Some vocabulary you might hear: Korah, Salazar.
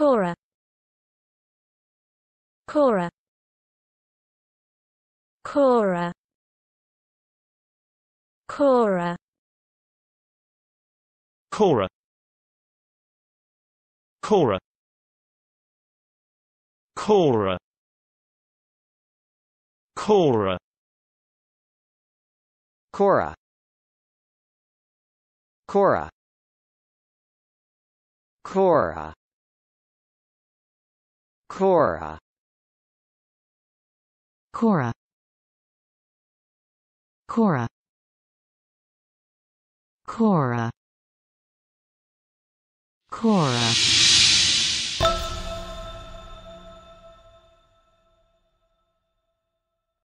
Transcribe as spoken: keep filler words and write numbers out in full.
Korah, Korah, Korah, Korah, Korah, Korah, Korah, Korah, Korah, Korah, Korah, Korah, Korah, Korah, Korah, Korah.